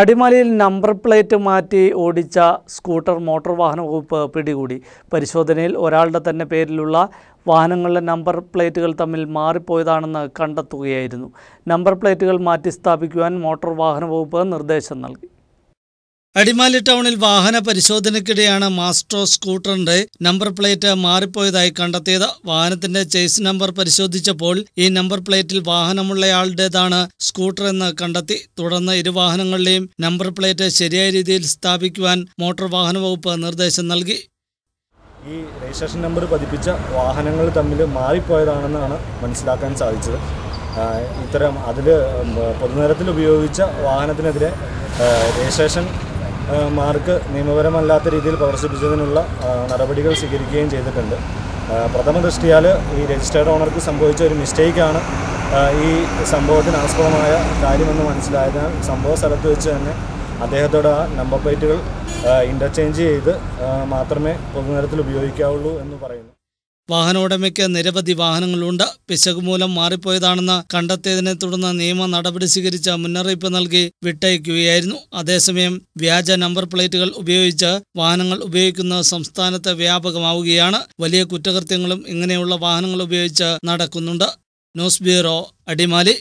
അടിമാലിയിൽ number plate മാറ്റി ഓടിച്ച സ്കൂട്ടർ മോട്ടോർ വാഹന വകുപ്പ് പിടികൂടി. പരിശോധനയിൽ ഒരാളുടെ തന്നെ പേരിലുള്ള വാഹനങ്ങളുടെ നമ്പർ പ്ലേറ്റുകൾ തമ്മിൽ മാറിപ്പോയതാണെന്ന് കണ്ടെത്തുകയായിരുന്നു. നമ്പർ പ്ലേറ്റുകൾ മാറ്റി സ്ഥാപിക്കുവാൻ മോട്ടോർ വാഹന വകുപ്പ് നിർദ്ദേശം നൽകി. അടിമാലി ടൗണിൽ വാഹന പരിശോധനയ്ക്കിടെയാണ് മാസ്ട്രോ സ്കൂട്ടറിന്റെ നമ്പർ പ്ലേറ്റ് മാറിപ്പോയതായി കണ്ടെത്തിയത്. വാഹനത്തിന്റെ ചേസ് നമ്പർ പരിശോധിച്ചപ്പോൾ ഈ നമ്പർ പ്ലേറ്റിൽ വാഹനമുള്ളയാളുടേതാണ് സ്കൂട്ടർ എന്ന് കണ്ടെത്തി. തുടർന്ന് ഇരുവാഹനങ്ങളുടെയും നമ്പർ പ്ലേറ്റ് ശരിയായ രീതിയിൽ സ്ഥാപിക്കുവാൻ മോട്ടോർ വാഹന വകുപ്പ് നിർദ്ദേശം നൽകി. ഈ രജിസ്ട്രേഷൻ നമ്പർ പതിപ്പിച്ച വാഹനങ്ങൾ തമ്മിൽ മാറിപ്പോയതാണെന്നാണ് മനസ്സിലാക്കാൻ സാധിച്ചത്. ഇത്തരം അതിൽ പൊതുനിരത്തിൽ ഉപയോഗിച്ച വാഹനത്തിനെതിരെ രജിസ്ട്രേഷൻ മാർക്ക് നിയമപരമല്ലാത്ത രീതിയിൽ പ്രദർശിപ്പിച്ചതിനുള്ള നടപടികൾ സ്വീകരിക്കുകയും ചെയ്തിട്ടുണ്ട്. പ്രഥമ ദൃഷ്ടിയാൽ ഈ രജിസ്റ്റേർഡ് ഓണർക്ക് സംഭവിച്ച ഒരു മിസ്റ്റേക്കാണ് ഈ സംഭവത്തിന് ആസ്പദമായ കാര്യമെന്ന് മനസ്സിലായതിനാൽ സംഭവ സ്ഥലത്ത് വെച്ച് തന്നെ അദ്ദേഹത്തോട് ആ നമ്പർ പ്ലേറ്റുകൾ ഇൻ്റർചേഞ്ച് ചെയ്ത് മാത്രമേ പൊതുനിരത്തിൽ ഉപയോഗിക്കാവുള്ളൂ എന്ന് പറയുന്നു. വാഹനോടമയ്ക്ക് നിരവധി വാഹനങ്ങളുണ്ട്. പിശക് മൂലം മാറിപ്പോയതാണെന്ന് കണ്ടെത്തിയതിനെ തുടർന്ന് നിയമ നടപടി സ്വീകരിച്ച മുന്നറിയിപ്പ് നൽകി വിട്ടയക്കുകയായിരുന്നു. അതേസമയം വ്യാജ നമ്പർ പ്ലേറ്റുകൾ ഉപയോഗിച്ച് വാഹനങ്ങൾ ഉപയോഗിക്കുന്നത് സംസ്ഥാനത്ത് വ്യാപകമാവുകയാണ്. വലിയ കുറ്റകൃത്യങ്ങളും ഇങ്ങനെയുള്ള വാഹനങ്ങൾ ഉപയോഗിച്ച് നടക്കുന്നുണ്ട്. News bureau, Adimali.